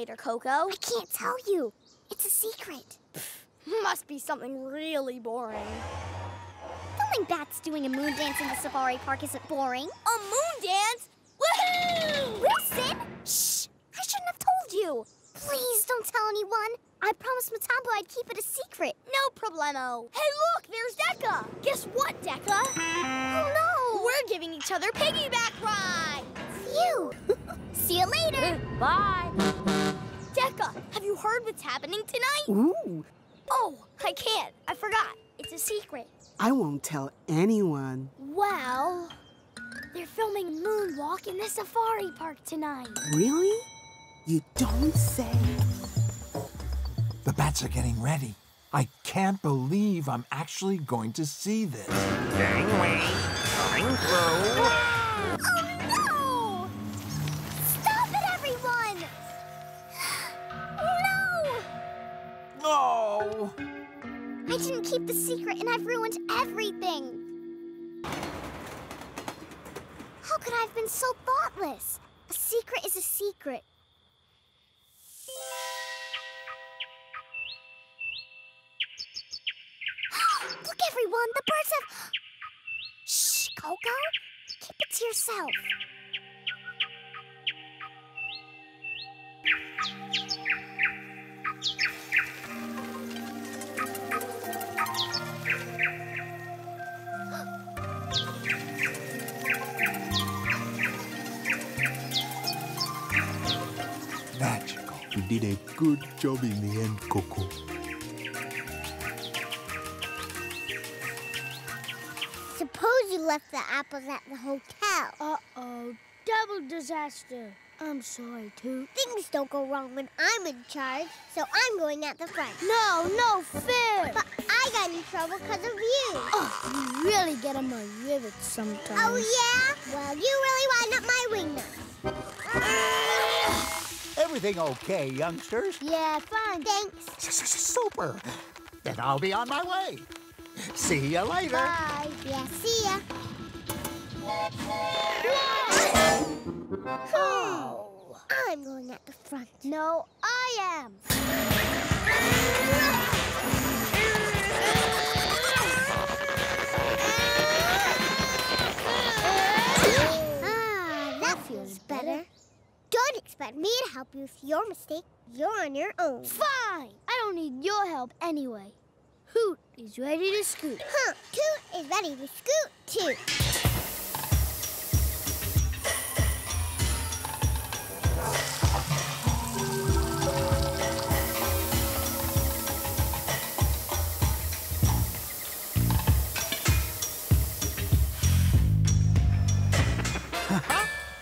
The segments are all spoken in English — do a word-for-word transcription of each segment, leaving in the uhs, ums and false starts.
later, Koko. I can't tell you. It's a secret. Must be something really boring. Filming bats doing a moon dance in the safari park isn't boring. A moon dance? Woohoo! Wilson! Shh! I shouldn't have told you. Please don't tell anyone. I promised Mutombo I'd keep it a secret. No problemo. Hey, look, there's Decca. Guess what, Decca? Oh, no. We're giving each other piggyback rides. Phew. See you later. Bye. Decca, have you heard what's happening tonight? Ooh. Oh, I can't. I forgot. It's a secret. I won't tell anyone. Well, they're filming Moonwalk in the safari park tonight. Really? You don't say. The bats are getting ready. I can't believe I'm actually going to see this. Gangway, coming through. Oh, no! Stop it, everyone! No! No! I didn't keep the secret, and I've ruined everything. How could I have been so thoughtless? A secret is a secret. Look, everyone, the birds have... Shh, Koko, keep it to yourself. Magical. You did a good job in the end, Koko. Suppose you left the apples at the hotel. Uh-oh, double disaster. I'm sorry, Toot. Things don't go wrong when I'm in charge, so I'm going at the front. No, no fair. But I got in trouble because of you. Oh, you really get on my rivets sometimes. Oh, yeah? Well, you really wind up my wingnuts. Everything okay, youngsters? Yeah, fine, thanks. Super. Then I'll be on my way. See you later. Bye. Yeah, see ya. Oh. I'm going at the front. No, I am. Ah, that feels better. Don't expect me to help you with your mistake. You're on your own. Fine. I don't need your help anyway. Hoot is ready to scoot. Huh, Toot is ready to scoot, too.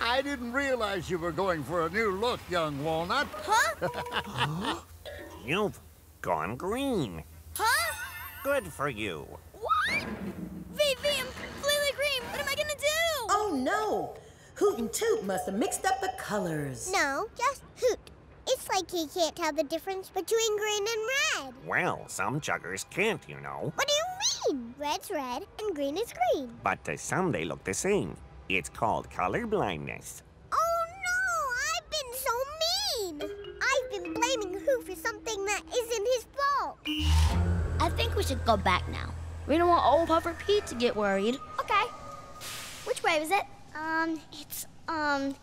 I didn't realize you were going for a new look, young walnut. Huh? You've gone green. Huh? Good for you. What? V V, I'm completely green. What am I gonna do? Oh, no. Hoot and Toot must have mixed up the colors. No, just Hoot. It's like he can't tell the difference between green and red. Well, some chuggers can't, you know. What do you mean? Red's red and green is green. But uh, some they look the same. It's called color blindness. Oh, no. I've been so mean. I've been blaming Hoot for something that isn't his fault. I think we should go back now. We don't want Old Puffer Pete to get worried. Okay. Which way was it? Um, it's, um,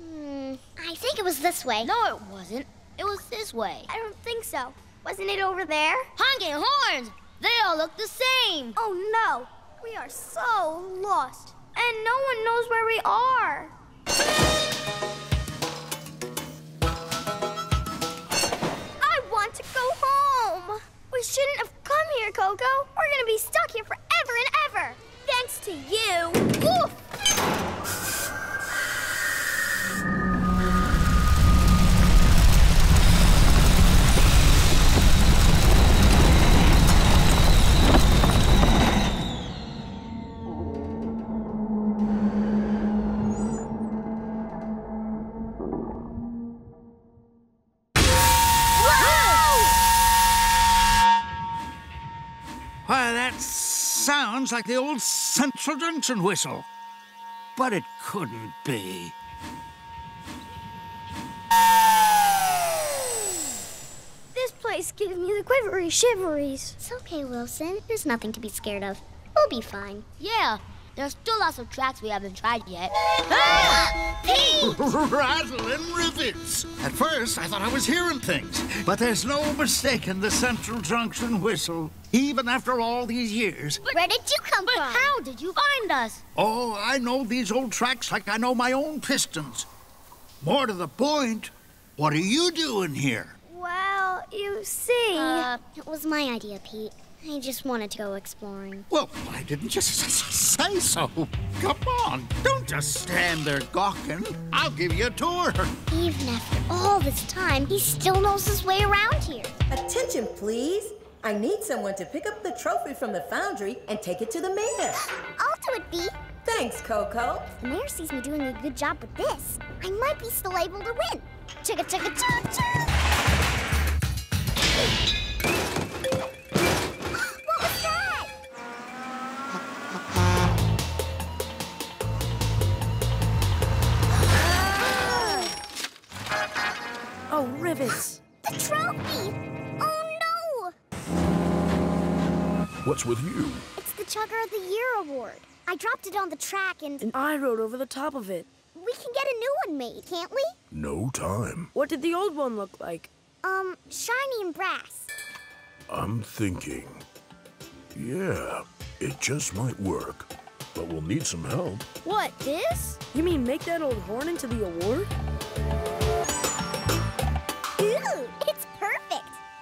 hmm, I think it was this way. No, it wasn't. It was this way. I don't think so. Wasn't it over there? Honking horns! They all look the same. Oh, no. We are so lost. And no one knows where we are. I want to go home. We shouldn't have come here, Koko. We're gonna be stuck here forever and ever. Thanks to you. Oof. Sounds like the old Central Junction whistle. But it couldn't be. voice gives me the quivery shiveries. It's okay, Wilson. There's nothing to be scared of. We'll be fine. Yeah. There's still lots of tracks we haven't tried yet. Ah! Pete! Rattling rivets! At first, I thought I was hearing things, but there's no mistaking the Central Junction whistle, even after all these years. But where did you come but from? But how did you find us? Oh, I know these old tracks like I know my own pistons. More to the point, what are you doing here? Well, you see... Uh, it was my idea, Pete. I just wanted to go exploring. Well, why didn't you say so? Come on, don't just stand there gawking. I'll give you a tour. Even after all this time, he still knows his way around here. Attention, please. I need someone to pick up the trophy from the foundry and take it to the mayor. I'll do it, Bee. Thanks, Koko. If the mayor sees me doing a good job with this, I might be still able to win. Chugga chugga chug chug! Oh, rivets! The trophy! Oh, no! What's with you? It's the Chugger of the Year Award. I dropped it on the track and... And I rode over the top of it. We can get a new one made, can't we? No time. What did the old one look like? Um, shiny and brass. I'm thinking... Yeah, it just might work. But we'll need some help. What, this? You mean make that old horn into the award?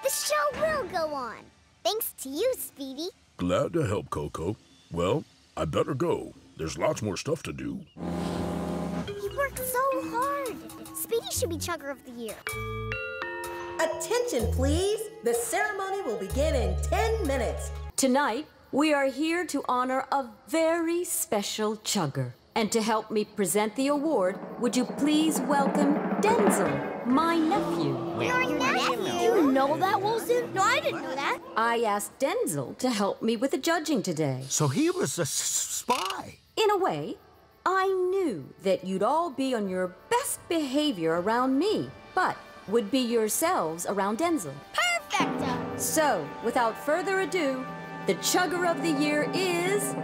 The show will go on. Thanks to you, Speedy. Glad to help, Koko. Well, I better go. There's lots more stuff to do. He worked so hard. Speedy should be Chugger of the Year. Attention, please. The ceremony will begin in ten minutes. Tonight, we are here to honor a very special Chugger. And to help me present the award, would you please welcome Denzel, my nephew? Your nephew? You know that, Wilson? No, I didn't know that. I asked Denzel to help me with the judging today. So he was a spy? In a way, I knew that you'd all be on your best behavior around me, but would be yourselves around Denzel. Perfecto! So, without further ado, the Chugger of the Year is...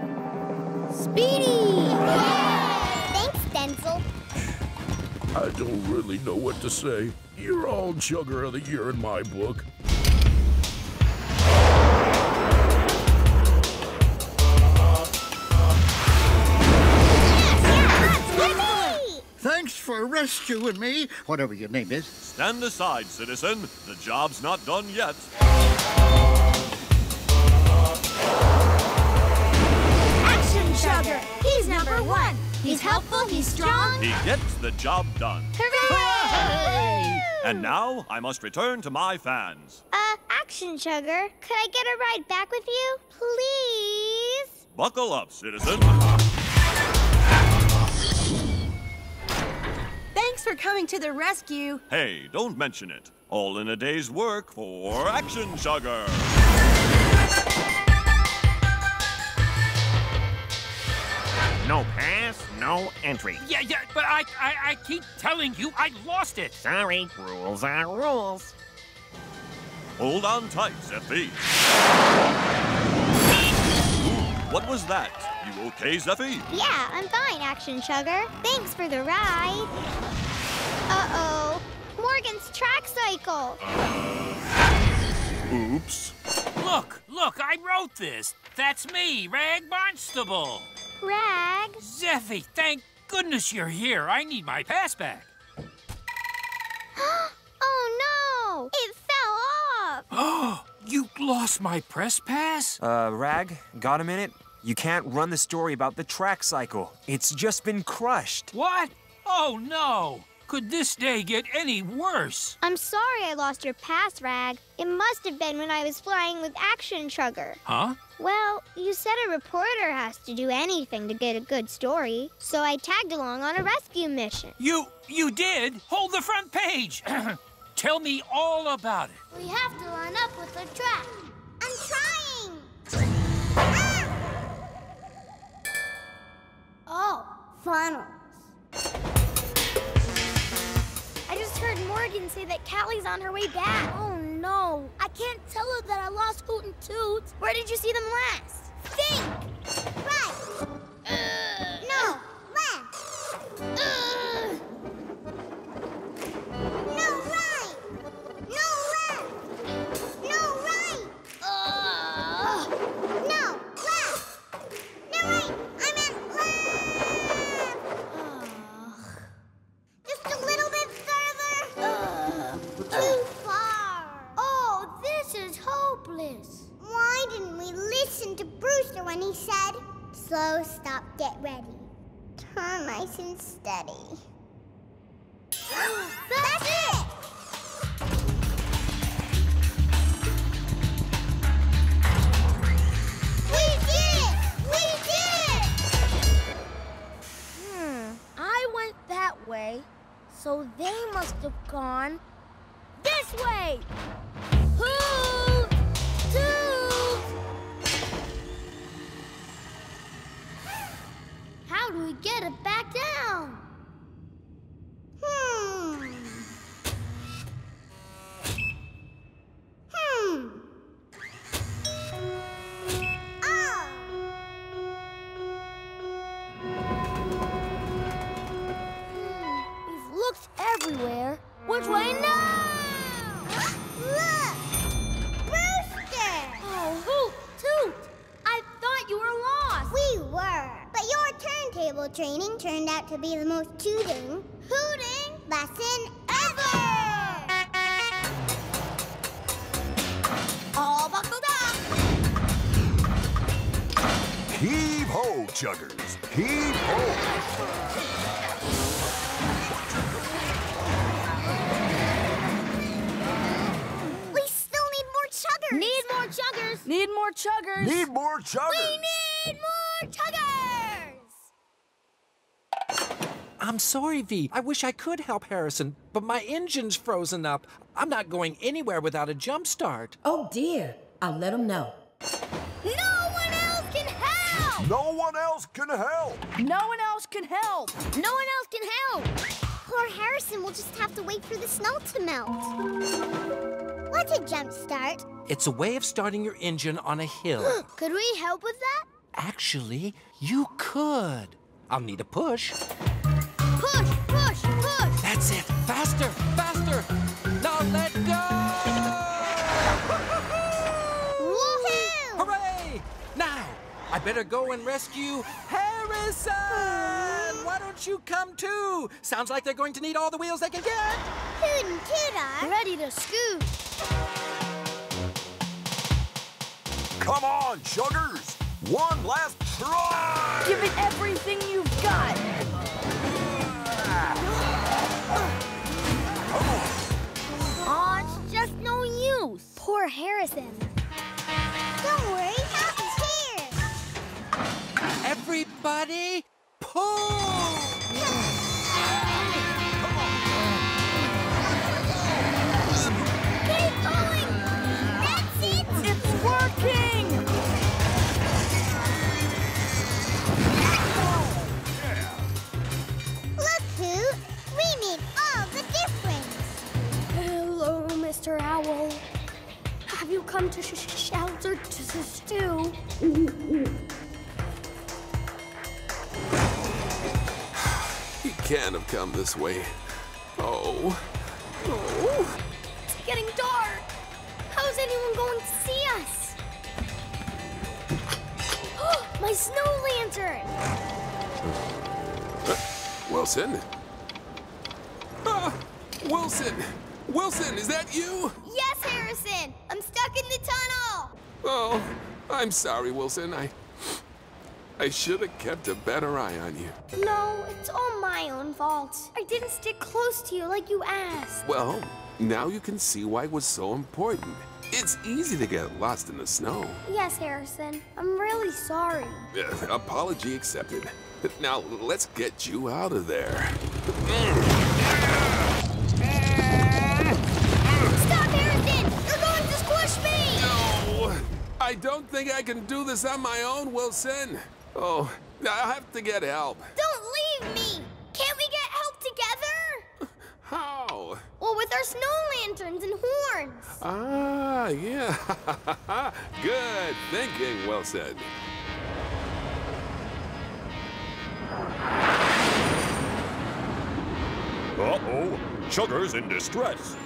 Speedy! Yeah! Thanks, Denzel. I don't really know what to say. You're all Chugger of the Year in my book. Yes, yeah, that's thanks for rescuing me, whatever your name is. Stand aside, citizen. The job's not done yet. Chugger. He's number one. He's helpful, he's strong. He gets the job done. Hooray! And now, I must return to my fans. Uh, Action Chugger, could I get a ride back with you? Please? Buckle up, citizen. Thanks for coming to the rescue. Hey, don't mention it. All in a day's work for Action Chugger. No pass, no entry. Yeah, yeah, but I, I, I keep telling you I lost it. Sorry, rules are rules. Hold on tight, Zeffy. What was that? You okay, Zeffy? Yeah, I'm fine, Action Chugger. Thanks for the ride. Uh-oh, Morgan's track cycle. Uh, oops. Look, look, I wrote this. That's me, Rag Barnstable. Rag? Zeffy, thank goodness you're here. I need my pass back. Oh, no! It fell off! Oh, you lost my press pass? Uh, Rag, got a minute? You can't run the story about the track cycle. It's just been crushed. What? Oh, no! Could this day get any worse? I'm sorry I lost your pass, Rag. It must have been when I was flying with Action Chugger. Huh? Well, you said a reporter has to do anything to get a good story, so I tagged along on a rescue mission. You... you did? Hold the front page! Tell me all about it. We have to line up with the track. I'm trying! Ah! Oh, funnels. I just heard Morgan say that Callie's on her way back. Oh, no. no. I can't tell her that I lost Hoot and Toot. Where did you see them last? Think! Right! Uh, no! Left! Uh, no right! No left! No right! Uh, no left! No right! I meant left! Just a little bit further! Uh, Too far! Oh, this is hopeless! Why didn't we listen to Brewster when he said, slow, stop, get ready. Turn nice and steady. That's, That's it! We did it! We did it! Hmm, I went that way, so they must have gone this way! Who? Two! How do we get it back down? Hmm. Hmm. Oh. Hmm. We've looked everywhere. Which way now? Look! Brewster! Oh, Hoot Toot! I thought you were lost. We were. But your turntable training turned out to be the most tooting, hooting lesson ever! All buckled up! Heave ho, Chuggers! Heave ho! We still need more Chuggers! Need more Chuggers! Need more Chuggers! Need more Chuggers! We need more Chuggers! I'm sorry, V. I wish I could help Harrison, but my engine's frozen up. I'm not going anywhere without a jump start. Oh, dear. I'll let him know. No one else can help! No one else can help! No one else can help! No one else can help! Poor Harrison will just have to wait for the snow to melt. What's a jump start? It's a way of starting your engine on a hill. Could we help with that? Actually, you could. I'll need a push. Push, push, push! That's it! Faster, faster! Now let go! Woohoo! Hooray! Now, I better go and rescue Harrison! Why don't you come too? Sounds like they're going to need all the wheels they can get! Hoot and Toot are ready to scoot! Come on, Chuggers! One last try! Give it everything you've got! Aw, it's just no use. Poor Harrison. Don't worry, Hap is here. Everybody, pull! Keep going! That's it! It's working! Mister Owl, have you come to sh sh shelter to sh stew? He can't have come this way. Oh. Oh. It's getting dark. How's anyone going to see us? My snow lantern! Uh, Wilson? Uh, Wilson! Wilson, is that you? Yes, Harrison. I'm stuck in the tunnel. Oh, I'm sorry, Wilson. I I should have kept a better eye on you. No, it's all my own fault. I didn't stick close to you like you asked. Well, now you can see why it was so important. It's easy to get lost in the snow. Yes, Harrison. I'm really sorry. Uh, apology accepted. Now, let's get you out of there. I don't think I can do this on my own, Wilson. Oh, I'll have to get help. Don't leave me! Can't we get help together? How? Well, with our us no lanterns and horns. Ah, yeah. Good thinking, Wilson. Uh-oh, Chugger's in distress.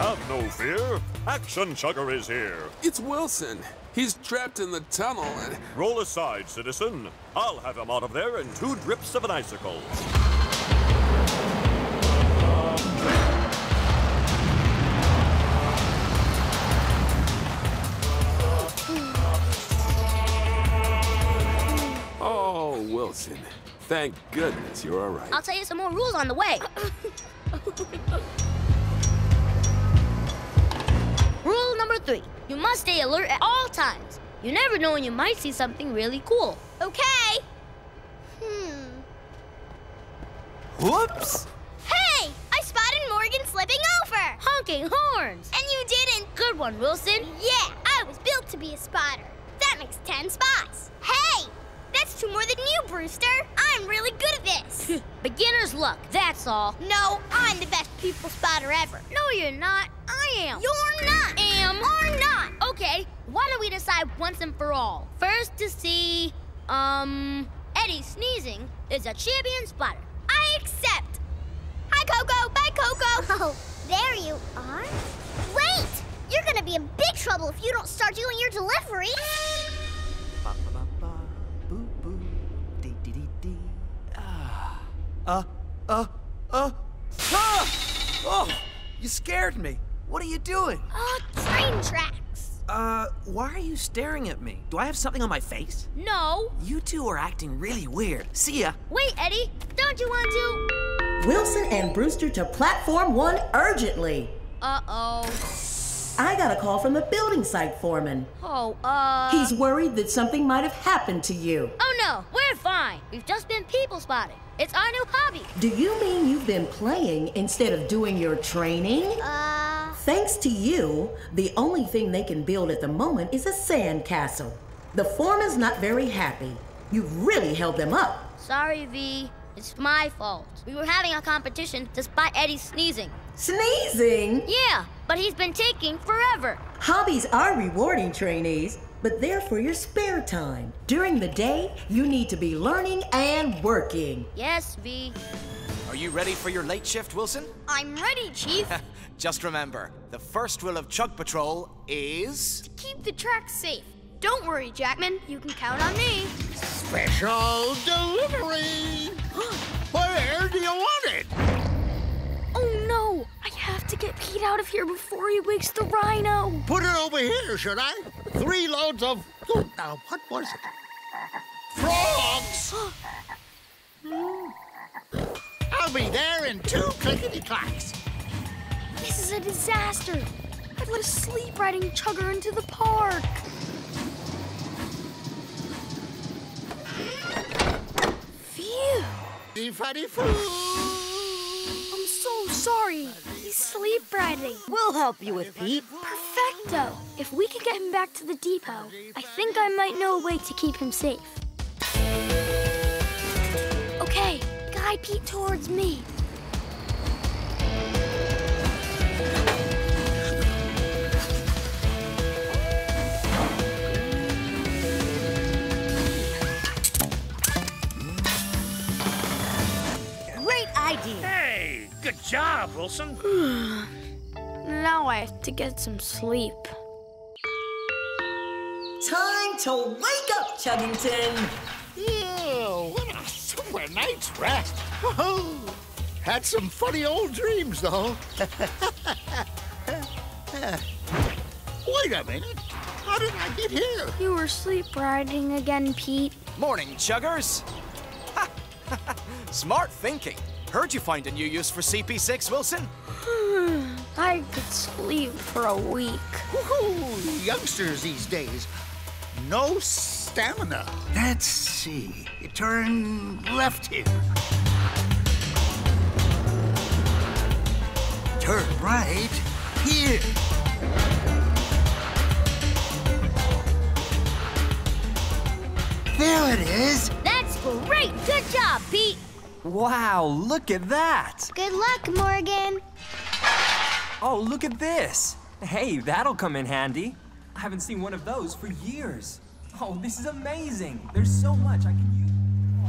Have no fear, Action Chugger is here. It's Wilson. He's trapped in the tunnel and... Roll aside, citizen. I'll have him out of there in two drips of an icicle. Oh, Wilson. Thank goodness you're all right. I'll tell you some more rules on the way. Rule number three, you must stay alert at all times. You never know when you might see something really cool. Okay. Hmm. Whoops! Hey, I spotted Morgan slipping over. Honking horns. And you didn't. Good one, Wilson. Yeah, I was built to be a spotter. That makes ten spots. Hey, that's two more than you, Brewster. I'm really good at this. Beginner's luck, that's all. No, I'm the best people spotter ever. No, you're not. I am. You're not. Am. Or not. Okay, why don't we decide once and for all? First to see, um, Eddie sneezing is a champion spotter. I accept. Hi, Koko. Bye, Koko. Oh, there you are. Wait, you're gonna be in big trouble if you don't start doing your delivery. Uh, uh, uh, ah! Oh, you scared me. What are you doing? Oh, train tracks. Uh, why are you staring at me? Do I have something on my face? No. You two are acting really weird. See ya. Wait, Eddie, don't you want to? Wilson and Brewster to platform one urgently. Uh-oh. I got a call from the building site foreman. Oh, uh... He's worried that something might have happened to you. Oh, no, we're fine. We've just been people spotting. It's our new hobby. Do you mean you've been playing instead of doing your training? Uh... Thanks to you, the only thing they can build at the moment is a sandcastle. The foreman's not very happy. You've really held them up. Sorry, V. It's my fault. We were having a competition to spot Eddie sneezing. Sneezing? Yeah, but he's been taking forever. Hobbies are rewarding, trainees, but they're for your spare time. During the day, you need to be learning and working. Yes, V. Are you ready for your late shift, Wilson? I'm ready, Chief. Just remember, the first rule of Chug Patrol is... to keep the track safe. Don't worry, Jackman. You can count on me. Special delivery! Where do you want it? Oh, no. I have to get Pete out of here before he wakes the rhino. Put it over here, should I? Three loads of... Oh, now, what was it? Frogs! I'll be there in two clickety-clacks. This is a disaster. I was asleep riding Chugger into the park. Phew. I'm so sorry. He's sleep riding. We'll help you with Pete. Perfecto. If we can get him back to the depot, I think I might know a way to keep him safe. Okay, guide Pete towards me. Hey, good job, Wilson. Now I have to get some sleep. Time to wake up, Chuggington. Ew, what a super night's rest. Woo-hoo. Had some funny old dreams, though. Wait a minute. How did I get here? You were sleep riding again, Pete. Morning, Chuggers. Smart thinking. Heard you find a new use for C P six, Wilson. Hmm, I could sleep for a week. Woohoo! Youngsters these days. No stamina. Let's see. You turn left here. Turn right here. There it is. That's great. Good job, Pete. Wow, look at that! Good luck, Morgan! Oh, look at this! Hey, that'll come in handy. I haven't seen one of those for years. Oh, this is amazing! There's so much I can use.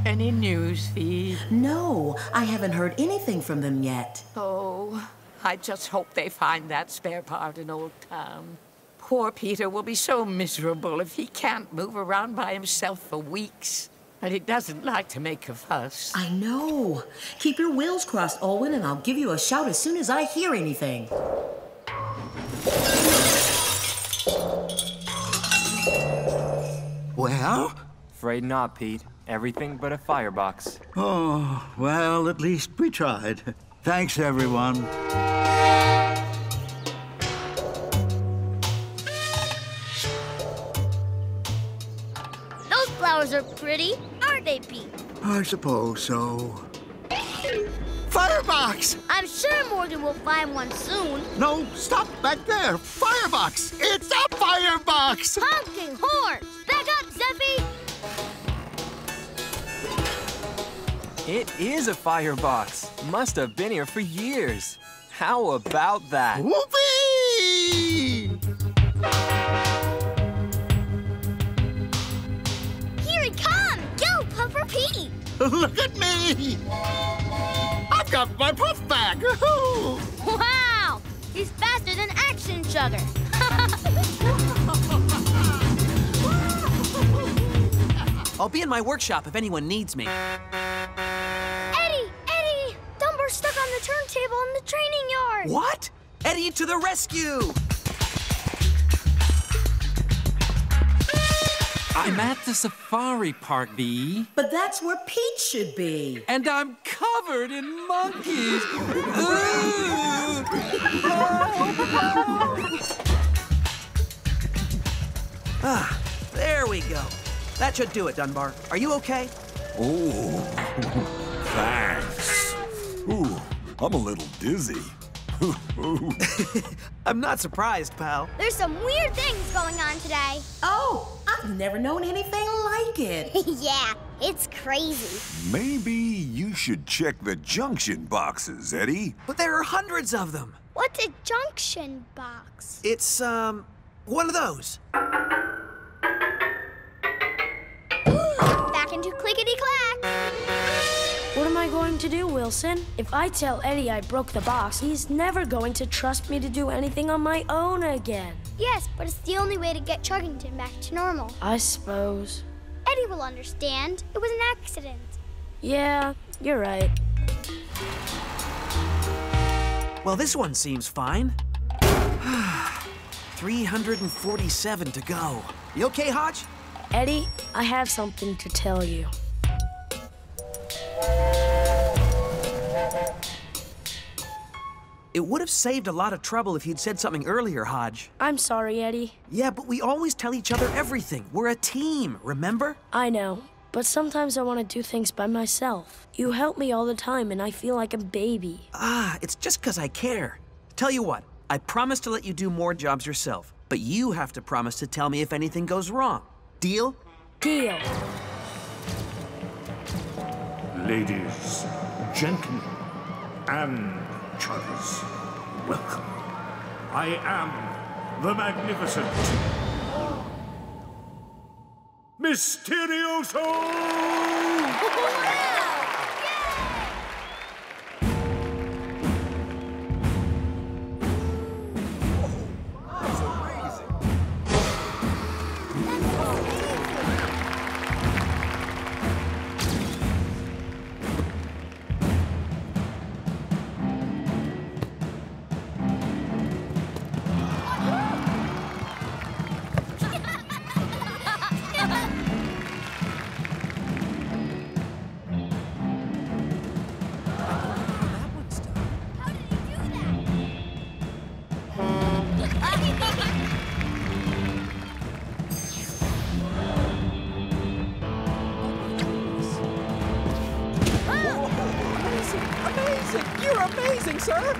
Any news, Fee? No, I haven't heard anything from them yet. Oh, I just hope they find that spare part in Old Town. Poor Peter will be so miserable if he can't move around by himself for weeks. And he doesn't like to make a fuss. I know. Keep your wheels crossed, Owen, and I'll give you a shout as soon as I hear anything. Well? Afraid not, Pete. Everything but a firebox. Oh, well, at least we tried. Thanks, everyone. Those flowers are pretty, aren't they, Pete? I suppose so. Firebox! I'm sure Morgan will find one soon. No, stop back there. Firebox! It's a firebox! Honking horns! Back up, Zeffy! It is a firebox. Must have been here for years. How about that? Whoopee! Here it comes! Go, Puffer Pete! Look at me! I've got my puff bag! Wow! He's faster than Action Chugger! I'll be in my workshop if anyone needs me. Eddie! Eddie! Dumbo's stuck on the turntable in the training yard! What? Eddie to the rescue! I'm at the safari park, Bee. But that's where Pete should be. And I'm covered in monkeys. Ah, there we go. That should do it, Dunbar. Are you okay? Oh, thanks. Ooh, I'm a little dizzy. I'm not surprised, pal. There's some weird things going on today. Oh, I've never known anything like it. Yeah, it's crazy. Maybe you should check the junction boxes, Eddie. But there are hundreds of them. What's a junction box? It's, um, one of those. Back into clickety-clack. What am I going to do, Wilson? If I tell Eddie I broke the box, he's never going to trust me to do anything on my own again. Yes, but it's the only way to get Chuggington back to normal. I suppose. Eddie will understand. It was an accident. Yeah, you're right. Well, this one seems fine. three hundred forty-seven to go. You okay, Hodge? Eddie, I have something to tell you. It would have saved a lot of trouble if you'd said something earlier, Hodge. I'm sorry, Eddie. Yeah, but we always tell each other everything. We're a team, remember? I know, but sometimes I want to do things by myself. You help me all the time, and I feel like a baby. Ah, it's just because I care. Tell you what, I promise to let you do more jobs yourself, but you have to promise to tell me if anything goes wrong. Deal? Deal. Ladies, gentlemen, and chuggers, welcome. I am the Magnificent Mysterioso! That's amazing. That's amazing.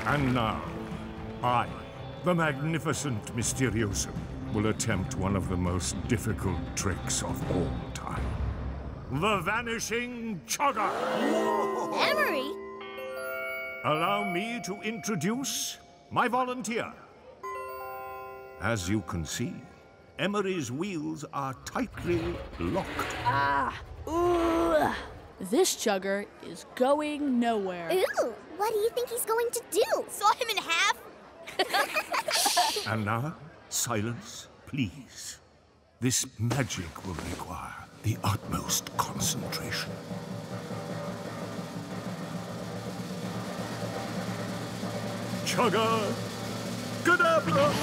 And now, I, the Magnificent Mysterioso, will attempt one of the most difficult tricks of all time. the Vanishing Chugger. Emery? Allow me to introduce my volunteer. As you can see, Emery's wheels are tightly locked. Ah! Ooh! This chugger is going nowhere. Ooh! What do you think he's going to do? Saw him in half? And now, silence, please. This magic will require the utmost concentration. Chugger! Kadabra!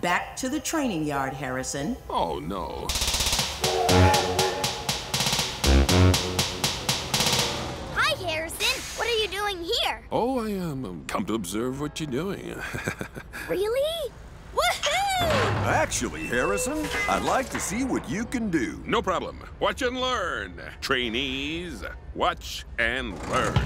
Back to the training yard, Harrison. Oh, no. Hi, Harrison. What are you doing here? Oh, I am um, come to observe what you're doing. Really? Woohoo! Actually, Harrison, I'd like to see what you can do. No problem. Watch and learn. Trainees, watch and learn.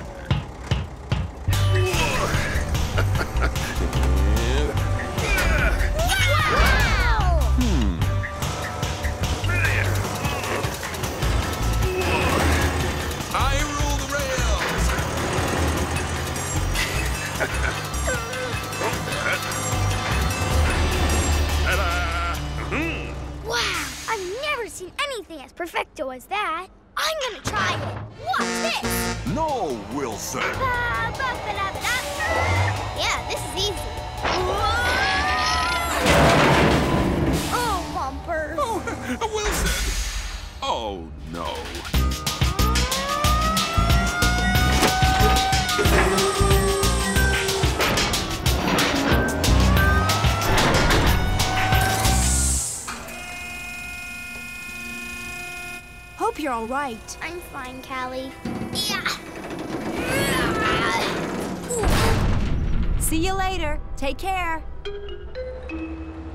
Seen anything as perfecto as that. I'm gonna try it. Watch this. No, Wilson. Ba, ba, ba, da, ba, da. Yeah, this is easy. Whoa! Oh, Bumper. Oh, Wilson. Oh, no. Hope you're all right. I'm fine, Callie. Yeah. See you later. Take care.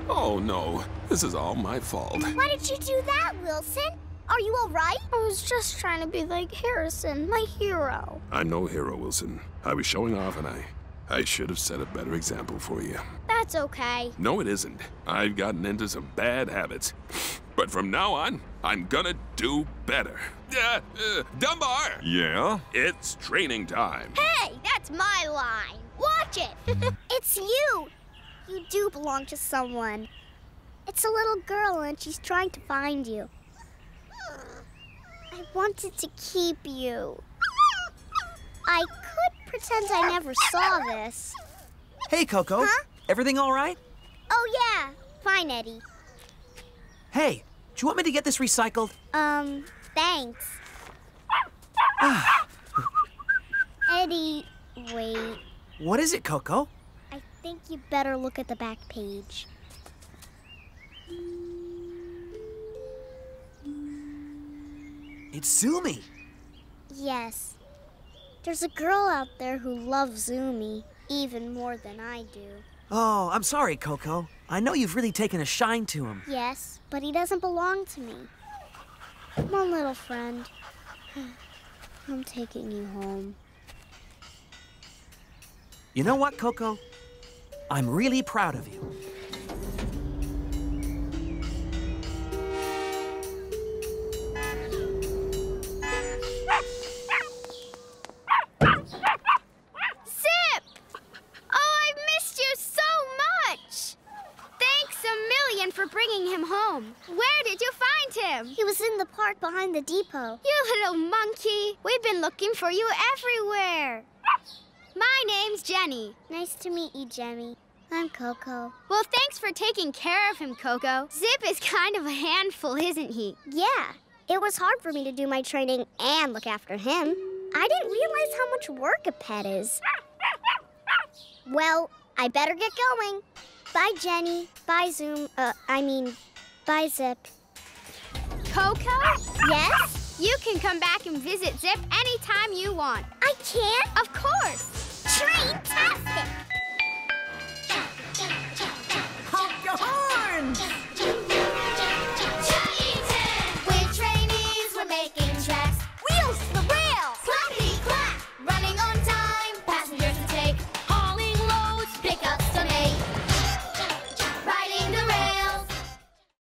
Oh, no. This is all my fault. Why did you do that, Wilson? Are you all right? I was just trying to be like Harrison, my hero. I'm no hero, Wilson. I was showing off, and I... I should have set a better example for you. That's okay. No, it isn't. I've gotten into some bad habits. But from now on, I'm gonna do better. Uh, uh, Dunbar! Yeah? It's training time. Hey, that's my line. Watch it. It's you. You do belong to someone. It's a little girl and she's trying to find you. I wanted to keep you. I could pretend I never saw this. Hey, Koko. Huh? Everything all right? Oh, yeah. Fine, Eddie. Hey, do you want me to get this recycled? Um, thanks. Ah. Eddie, wait. What is it, Koko? I think you better look at the back page. It's Zoomy. Yes. There's a girl out there who loves Zoomy even more than I do. Oh, I'm sorry, Koko. I know you've really taken a shine to him. Yes, but he doesn't belong to me. Come on, little friend. I'm taking you home. You know what, Koko? I'm really proud of you. He was in the park behind the depot. You little monkey! We've been looking for you everywhere. My name's Jenny. Nice to meet you, Jenny. I'm Koko. Well, thanks for taking care of him, Koko. Zip is kind of a handful, isn't he? Yeah. It was hard for me to do my training and look after him. I didn't realize how much work a pet is. Well, I better get going. Bye, Jenny. Bye, Zoom. Uh, I mean, bye, Zip. Koko? Yes? You can come back and visit Zip anytime you want. I can? Of course. Train test!